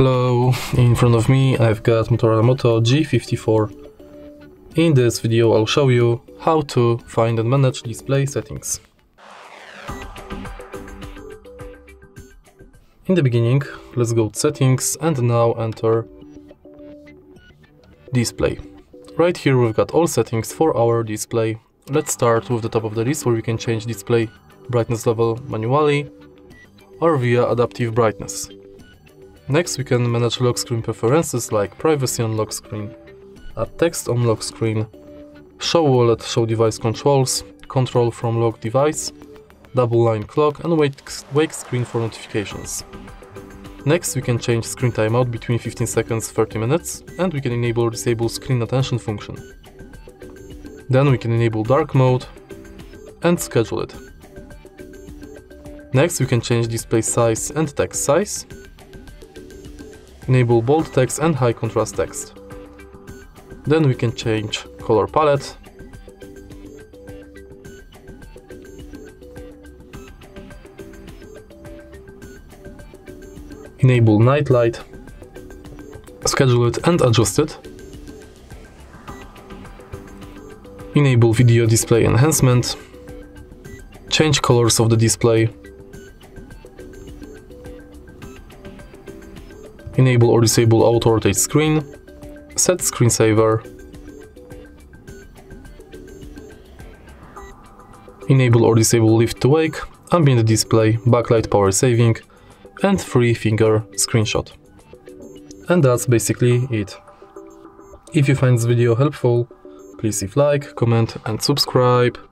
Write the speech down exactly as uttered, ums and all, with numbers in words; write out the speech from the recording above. Hello, in front of me I've got Motorola Moto G fifty-four. In this video I'll show you how to find and manage display settings. In the beginning, let's go to settings and now enter display. Right here we've got all settings for our display. Let's start with the top of the list where we can change display brightness level manually or via adaptive brightness. Next, we can manage lock screen preferences like privacy on lock screen, add text on lock screen, show wallet, show device controls, control from lock device, double line clock and wake, wake screen for notifications. Next, we can change screen timeout between fifteen seconds and thirty minutes, and we can enable or disable screen attention function. Then we can enable dark mode and schedule it. Next, we can change display size and text size. Enable bold text and high contrast text. Then we can change color palette. Enable night light. Schedule it and adjust it. Enable video display enhancement. Change colors of the display. Enable or disable auto rotate screen, set screensaver, enable or disable lift to wake, ambient display, backlight power saving, and free finger screenshot. And that's basically it. If you find this video helpful, please leave like, comment and subscribe.